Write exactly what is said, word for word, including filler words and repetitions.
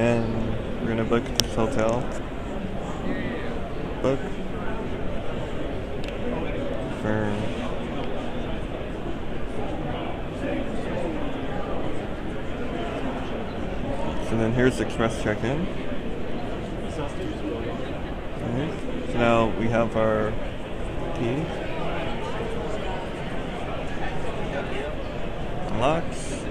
and we're gonna book this hotel. Book for so then here's the express check-in. So now we have our keys. Locks.